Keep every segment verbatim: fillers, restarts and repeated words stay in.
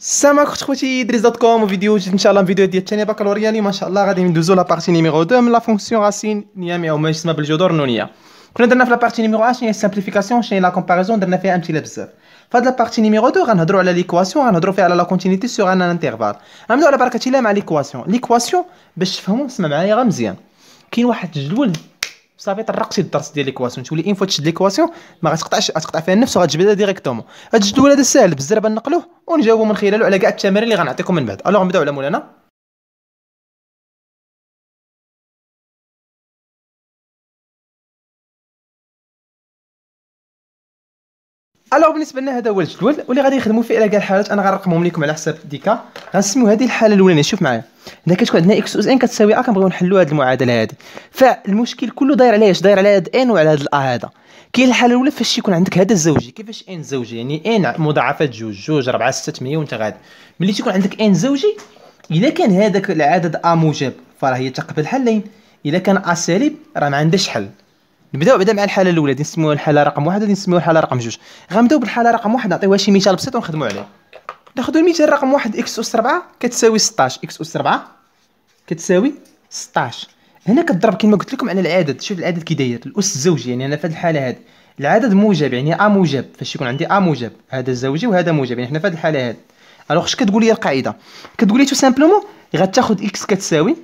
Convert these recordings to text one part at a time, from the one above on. السلام عليكم خوتي دريس دوت كوم وفيديو جديد ان شاء الله فيديو ديال الثانيه بكالوريا. اليوم ان شاء الله غادي ندوزو لا بارتي نيميرو اثنين من لا فونكسيون راسينيه او ما يسمى بالجذور النونيه. كنا درنا في لا بارتي نيميرو واحد شنو هي السامبليفيكاسيون شنو هي لا كومباريزون، درنا فيها امثله بزاف. فهاد لا بارتي نيميرو اثنين غنهضروا على ليكواسيون، غنهضروا فيها على لا كونتينيتي سوغ ان انترفال. غنبداو على بركه الله مع ليكواسيون. ليكواسيون باش تفهموا اسمع معايا غير مزيان، كاين واحد الجدول صافي طرقتي الدرس ديال ليكواسيون، تولي اين فوا تشد ليكواسيون ما غتقطعش، غتقطع فيها النفس وغتجبدها ديريكتومون. هاد الجدول هذا ساهل بزاف باش نقلوه ونجاوبوا من خلاله على كاع التمارين اللي غنعطيكم من بعد. الوغ نبداو على مولانا. الوغ بالنسبه لنا هذا هو الجدول واللي غادي نخدموا فيه على كاع الحالات. انا غنرقمهم لكم على حساب ديكا. غنسميو هذه الحاله الاولانيه. شوف معايا، هنا كتكون عندنا اكس اس ان كتساوي ا، كنبغيو نحلوا هذه المعادله هذه. فالمشكل كله داير على اش؟ داير على هذا ان وعلى هذا الا هذا. كاين الحاله الاولى فاش يكون عندك هذا الزوجي. كيفاش ان زوجي؟ يعني ان مضاعفات جوج، جوج أربعة ستمية وانت غادي. ملي تيكون عندك ان زوجي، اذا كان هذاك العدد ا موجب فراه هي تقبل حلين، اذا كان ا سالب راه ما عندهاش حل. نبداو بعدا مع الحاله الاولى، غادي نسميوها الحاله رقم واحد، غادي نسميوها الحاله رقم جوج. غنبداو بالحاله رقم واحد، نعطيوها شي مثال بسيط ونخدموا عليه. ناخذوا المثال رقم واحد، اكس اس أربعة كتساوي ستة عشر، اكس اس أربعة كتساوي ستة عشر. هنا كتضرب كما قلت لكم على العدد. شوف العدد كي داير الاس الزوجي، يعني انا في هذه الحاله هذه العدد موجب، يعني ا موجب. فاش يكون عندي ا موجب، هذا زوجي وهذا موجب، يعني حنا في هذه الحاله هذه. الوغ اش كتقول لي القاعده؟ كتقول لي تو سامبلومون غتاخذ اكس كتساوي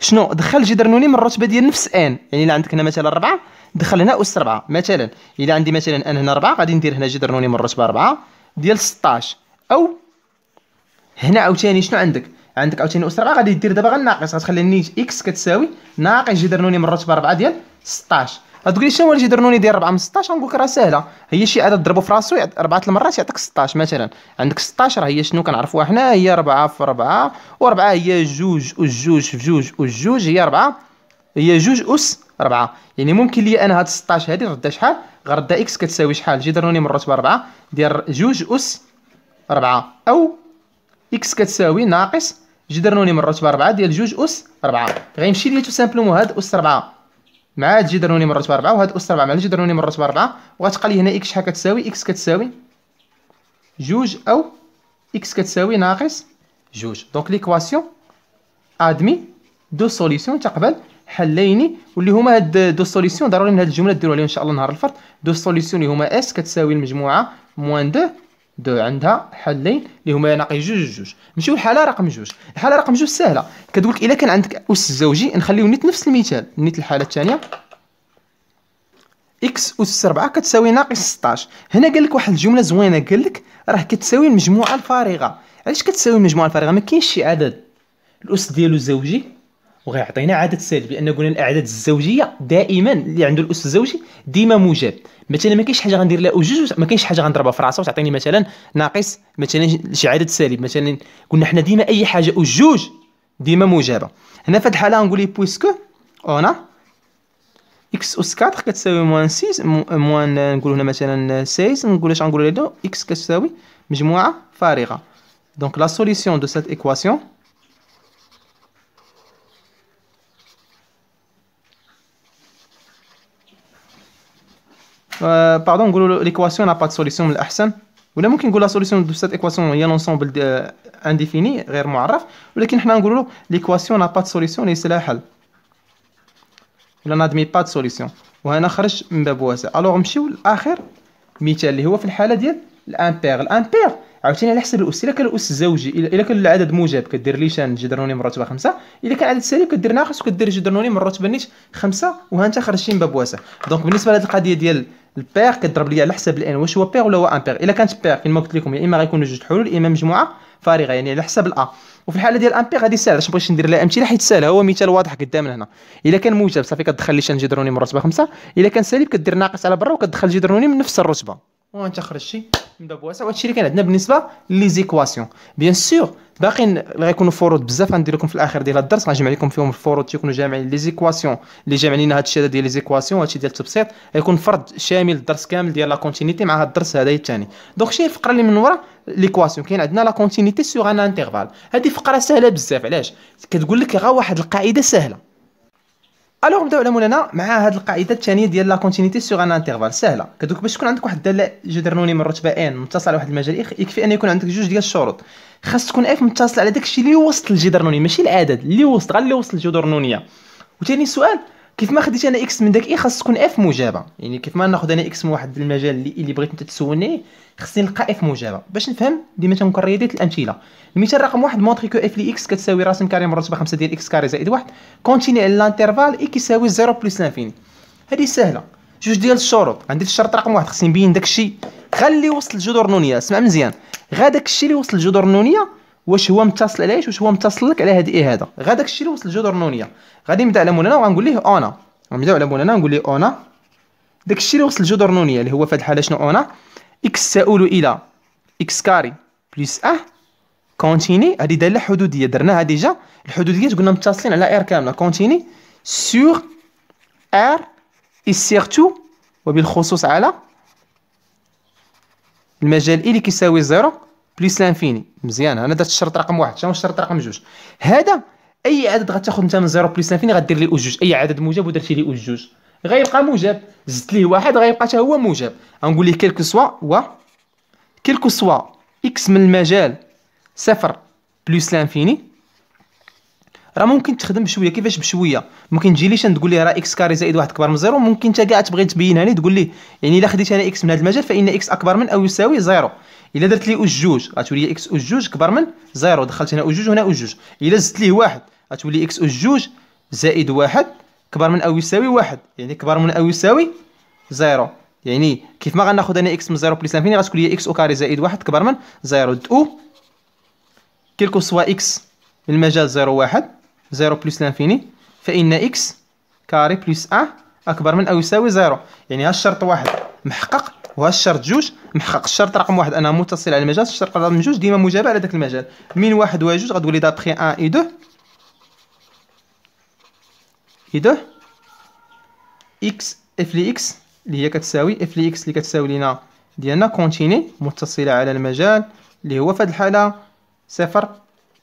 شنو، دخل جذر نوني من الرتبه ديال نفس ان. يعني الا عندك هنا مثلا أربعة دخل هنا اس أربعة مثلا. الا عندي مثلا ان هنا أربعة غادي ندير هنا جذر نوني من الرتبه أربعة ديال ستة عشر. او هنا عاوتاني شنو عندك؟ عندك عاوتاني اس أربعة غادي دير دابا غير ناقص، غتخلي لي اكس كتساوي ناقص جذر نوني من الرتبه أربعة ديال ستة عشر. غتقول لي شنو هو الجذر نوني ديال أربعة من ستة عشر؟ غنقول لك راه ساهله، هي شي عدد ضربو في راسو أربعة المرات يعطيك ستة عشر. مثلا عندك ستة عشر هي شنو كنعرفوها حنا؟ هي أربعة في أربعة، و4 هي جوج، والجوج في جوج، والجوج هي أربعة، هي جوج اس أربعة. يعني ممكن لي انا هاد ستة عشر هادي نردها شحال؟ غنردها اكس كتساوي شحال؟ الجذر نوني من الرتبه أربعة ديال جوج اس أربعة، او اكس كتساوي ناقص جذر نوني من الرتبه أربعة ديال جوج اس أربعة. غيمشي ليا تو سامبلومون هاد اس أربعة مع الجذر نوني من الرتبه أربعة، وهاد اس أربعة مع الجذر نوني من الرتبه أربعة، وغتبقى لي هنا اكس شحال كتساوي؟ اكس كتساوي جوج، او اكس كتساوي ناقص جوج. دونك ليكواسيون ادمي دو سوليسيون تقبل حلين، واللي هما هاد دو سوليسيون ضروري من هاد الجمله ديروها ليهم ان شاء الله نهار الفرد. دو سوليسيون اللي هما اس كتساوي المجموعه موان دو دو، عندها حلين اللي هما ناقص جوج جوج. نمشيو للحاله رقم جوج. الحاله رقم جوج سهله، كتقول لك الا كان عندك اس زوجي، نخليو نيت نفس المثال نيت الحاله الثانيه، اكس اس أربعة كتساوي ناقص ستة عشر. هنا قال لك واحد الجمله زوينه، قال لك راه كتساوي المجموعه الفارغه. علاش كتساوي المجموعه الفارغه؟ ما كاينش شي عدد الاس ديالو زوجي وغيعطينا عدد سالب، لان قلنا الاعداد الزوجيه دائما اللي عنده الاس الزوجي ديما موجب. مثلا ما كاينش حاجه غندير لها او جوج، ما كاينش حاجه غنضربها في راسها وتعطيني مثلا ناقص مثلا شي عدد سالب. مثلا قلنا حنا ديما اي حاجه او جوج ديما موجبه. هنا في هذه الحاله غنقول لي بويسكو اونا اكس اس أربعة كتساوي موان ستة، موان نقول هنا مثلا ستة، نقول اش غنقول لها؟ اكس كتساوي مجموعه فارغه. دونك لا سوليسيون دو سيت ايكواسيون باردون، نقولوا ليكواسيون لا با سوليسيون من الاحسن، ولا ممكن نقول لا سوليسيون دو سيت ايكواسيون هي لونسومبل انديفيني غير معرف، ولكن حنا نقولوا ليكواسيون لا با سوليسيون ليس لها حل، ولا نادمي با سوليسيون، وهنا خرج من باب واسع. الوغ نمشيو لاخر مثال اللي هو في الحاله ديال الامبير. الامبير عاوتاني على حسب الاس. الا كان الاس زوجي، الا كان العدد موجب كدير لي شان جذر نوني من الرتبه خمسة، الا كان عدد سالب كدير ناقص وكدير جذر نوني من الرتبه نيت خمسة، وها انت خرجتي من باب واسع. دونك بالنسبه لهاد القضيه ديال البير كتضرب لي على حساب الان، واش هو بير ولا هو امبير. الا كانت بير كما قلت لكم يا اما غيكونوا جوج حلول يا اما مجموعه فارغه، يعني على حساب الا. وفي الحاله ديال امبير غادي ساهل، باش مبغيتش ندير لها امثله حيت ساهله، هو مثال واضح قدامنا هنا. الا كان موجب صافي كتدخل لي شان جذر نوني من الرتبه خمسة، الا كان سالب كدير ناقص على برا وكتدخل جذر نوني من نفس الرتبه، وانت خرجتي من باب واسع. وهادشي اللي كان عندنا بالنسبه لي زيكواسيون. بيان سور باقيين غيكونوا فروض بزاف غندير لكم في الاخر ديال الدرس، غنجمع لكم فيهم الفروض تيكونوا جامعين لي زيكواسيون اللي جامع لينا هادشي هذا ديال لي زيكواسيون. هادشي ديال التبسيط غيكون فرض شامل الدرس كامل ديال لا كونتينيتي مع هاد الدرس هذا الثاني. دونك شي الفقره اللي من ورا ليكواسيون كاين عندنا لا كونتينيتي سوغ ان انترفال. هذه فقره سهله بزاف. علاش؟ كتقول لك غا واحد القاعده سهله. الوغ نبداو على مولانا مع هاد القاعده الثانيه ديال لا كونتينيتي سوغ ان انترفال. سهله كدوك باش تكون عندك واحد الداله جدرنوني من رتبه ان متصل على واحد المجال اخ، يكفي ان يكون عندك جوج ديال الشروط. خاص تكون اف متصل على داكشي اللي وسط الجدرنوني، ماشي العدد اللي وسط، غير اللي وسط الجدرنونيه. وثاني سؤال كيف ما خديت انا اكس من داك اي، خاص تكون اف موجبه. يعني كيف ما ناخذ انا اكس من واحد المجال اللي اللي بغيت انت تسولني، خصني نلقى اف موجبه باش نفهم. ديما تنكون رياضيات الامثله. المثال رقم واحد مونطري كو اف لي اكس كتساوي راسم كاري من رتبه خمسة ديال اكس كاري زائد واحد كونتيني على الانترفال اي كيساوي صفر بلس لانفيني. هذه سهله. جوج ديال الشروط. عندي الشرط رقم واحد خصني نبين داكشي غير اللي وسط الجدرنونيه. اسمع مزيان، غير داكشي اللي وسط الجدرنونيه واش هو متصل علاش، واش هو متصل لك على هذه ايه. هذا غا داكشي اللي وصل الجدرنونيه. غادي نبدا على مولانا وغنقول ليه انا. غنبداو على مولانا نقول ليه انا داكشي اللي وصل الجدرنونيه اللي هو في هذه الحاله شنو انا اكس تؤول الى اكس كاري بلس اه كونتيني. هذه داله حدوديه درناها ديجا. الحدوديه قلنا متصلين على ار كامله. كونتيني سور ار اي سيرتو وبالخصوص على المجال اي اللي كيساوي صفر بليس لانفيني. مزيان انا درت الشرط رقم واحد. شنو الشرط رقم جوج؟ هذا اي عدد غتاخذ انت من صفر بليس لانفيني غدير ليه او جوج. اي عدد موجب ودرتي ليه او جوج غيبقى موجب، زدت ليه واحد غيبقى حتى هو موجب. غنقول ليه كيلكو سوا و كيلكو سوا اكس من المجال صفر بليس لانفيني. راه ممكن تخدم بشويه. كيفاش بشويه؟ ممكن تجي ليش تقول لي راه اكس كاري زائد واحد اكبر من صفر. ممكن انت كاع تبغي تبينها لي تقول لي يعني الا خديت انا اكس من هذا المجال فان اكس اكبر من او يساوي صفر. الا درت لي او جوج غتولي اكس او جوج كبر من صفر. دخلت هنا او جوج وهنا او جوج. الا زدت ليه واحد غتولي اكس او جوج زائد واحد كبر من او يساوي واحد، يعني كبر من او يساوي صفر. يعني كيف ما غناخذ انا اكس من صفر بلس لانفيني غتكون لي اكس او كاري زائد واحد كبر من صفر. او كيلكو سوا اكس من المجال صفر واحد صفر بلس لانفيني فان اكس كاري بلس ان اكبر من او يساوي صفر. يعني ها الشرط واحد محقق وها الشرط جوج محقق. الشرط رقم واحد انها متصله على المجال، الشرط رقم جوج ديما موجبه على داك المجال. من واحد و جوج غتولي دابخي ان اي دو اي دو اكس اف لي اكس اللي هي كتساوي اف لي اكس اللي كتساوي لينا ديالنا كونتيني متصله على المجال اللي هو في هذه الحاله صفر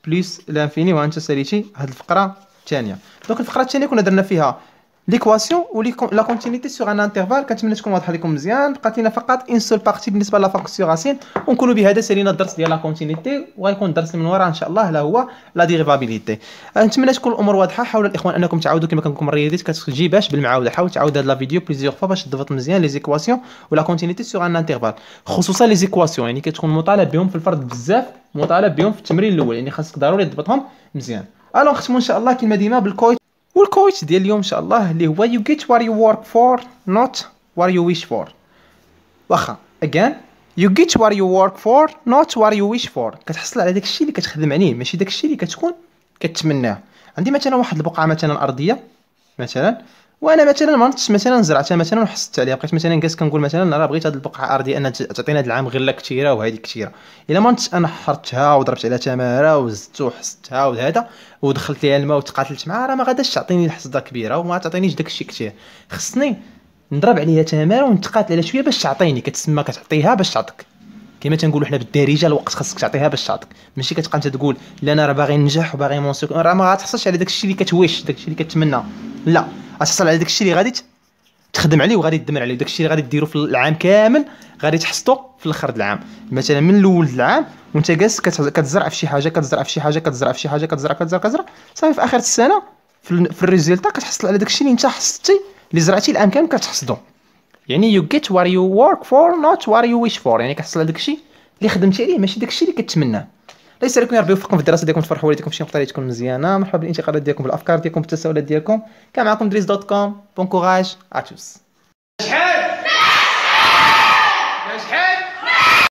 بلس لانفيني. وانت ساليتي هذه الفقره الثانيه. دونك الفقره الثانيه كنا درنا فيها ليكواسيون و لا كونتينيتي سوغ ان انترفال. كنتمنى تكون واضحه لكم مزيان. بقات لنا فقط ان سول بارتي بالنسبه لا فونكسيون راسين، ونكونوا بهذا سالينا الدرس ديال لا كونتينيتي، وغيكون الدرس من وراء ان شاء الله لا هو لا ديريفابيليتي. نتمنى تكون الامور واضحه. حاول الاخوان انكم تعاودوا كما كنكم الرياضيات كتجي باش بالمعاوده. حاول تعاود هاد لا فيديو بليزيور فوا باش تضبط مزيان لي زيكواسيون و لا كونتينيتي سوغ ان انترفال، خصوصا لي زيكواسيون يعني كتكون مطالب بهم في الفرد بزاف، مطالب بهم في التمرين الاول، يعني خاصك ضروري تضبطهم مزيان. الو نختموا ان شاء الله كما ديما بالكويت. والكويت ديال اليوم ان شاء الله اللي هو you get what you work for not what you wish for. واخا again you get what you work for not what you wish for. كتحصل على داكشي اللي كتخدم عليه ماشي داكشي اللي كتكون كتمناه. عندي مثلا واحد البقعه مثلا ارضيه مثلا، وانا مثلا ما نضتش مثلا زرعتها مثلا وحصلت عليها، بقيت مثلا جالس كنقول مثلا راه بغيت هذه البقعه الارضيه ان تعطينا هذا العام غير لا كثيره وهذه كثيره. الا ما نضتش انا حرتها وضربت على تماره وزدت وحصدتها وهذا ودخلت ليها الماء وتقاتلت معها، راه ما غاداش تعطيني الحصده كبيره وما تعطينيش داكشي كثير. خصني نضرب عليها تماره ونتقاتل على شويه باش تعطيني. كتسمى كتعطيها باش تعطيك، كما تنقولوا حنا بالدارجه الوقت خاصك تعطيها باش تعطيك، ماشي كتبقى انت تقول لا انا راه باغي ننجح وباغي مونسيك، راه ما غاتحصلش على داكشي اللي كتويش داكشي اللي كتمنى. لا غتحصل على داكشي اللي غادي تخدم عليه وغادي تدمر عليه، وداكشي اللي غادي ديرو في العام كامل غادي تحصدو في الاخر د العام. مثلا من الاول د العام وانت جالس كتزرع في شي حاجه كتزرع في شي حاجه كتزرع في شي حاجه كتزرع كتزرع كتزرع صافي في اخر السنه في الريزلت كتحصل على داكشي اللي انت حصدتي اللي زرعتي العام كامل كتحصدو. يعني you get what you work for not what you wish for. يعني كتحصل على داكشي اللي خدمتي عليه ماشي داكشي اللي كتمناه. الله يسعدكم يا ربي ويوفقكم في الدراسه ديالكم، تفرحوا وليدكم شي نقطه اللي تكون مزيانه. مرحبا بالانتقادات ديالكم بالافكار ديالكم بالتساؤلات ديالكم. كان معكم دريس دوت كوم. بون كوراج ا توس.